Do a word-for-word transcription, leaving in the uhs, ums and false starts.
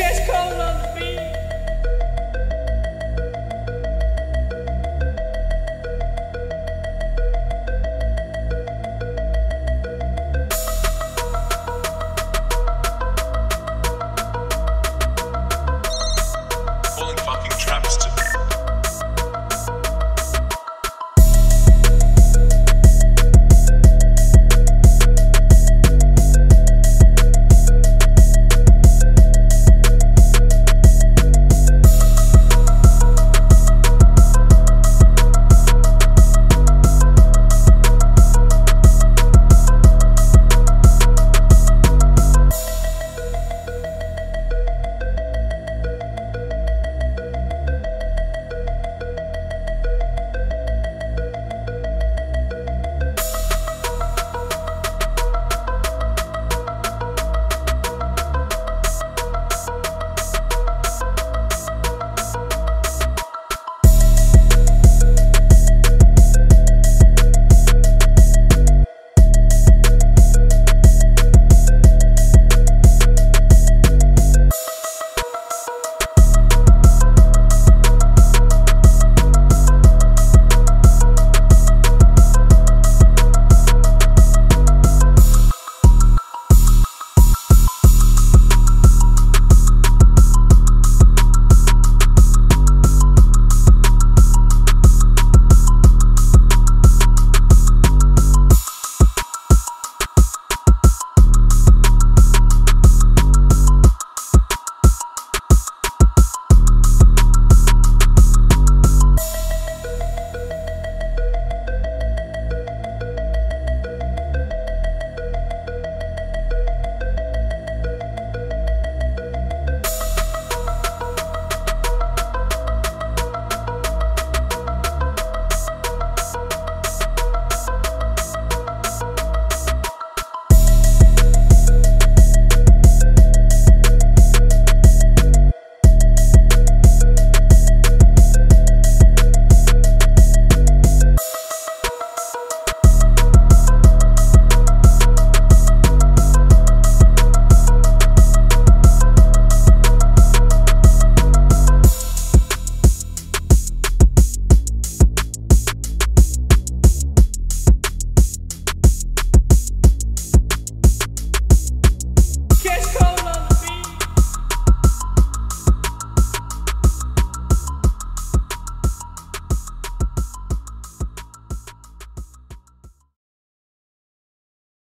Qu'est-ce que